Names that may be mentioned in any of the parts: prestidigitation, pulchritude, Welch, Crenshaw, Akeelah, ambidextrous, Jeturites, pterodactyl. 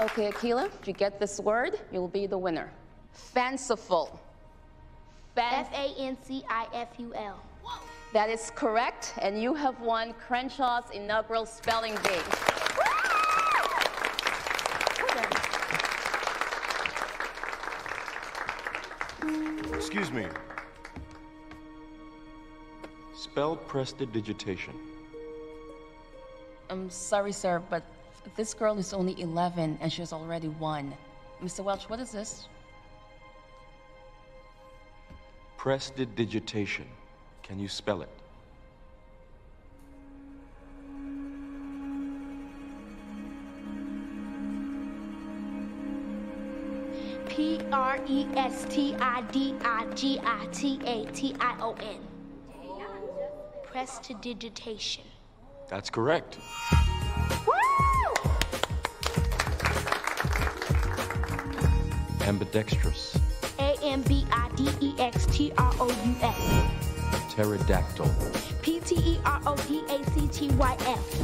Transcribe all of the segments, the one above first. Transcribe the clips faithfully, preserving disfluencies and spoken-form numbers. Okay, Akeelah, if you get this word, you'll be the winner. Fanciful. Fan F A N C I F U L. Whoa. That is correct, and you have won Crenshaw's inaugural spelling bee. Excuse me. Spell prestidigitation. I'm sorry, sir, but this girl is only eleven and she has already won. Mister Welch, what is this? Prestidigitation. Can you spell it? P R E S T I D I G I T A T I O N. Prestidigitation. That's correct. Woo! Ambidextrous. A M B I D E X T R O U S. Pterodactyl. P T E R O D A C T Y F.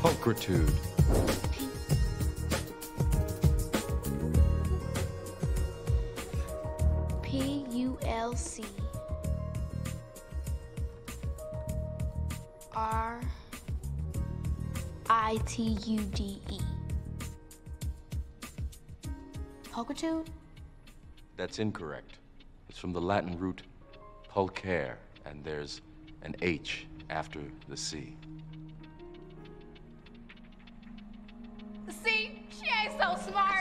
Pulchritude. P P U L C. R I T U D E. Pulchritude? That's incorrect. It's from the Latin root pulcare, and there's an H after the C. See? She ain't so smart.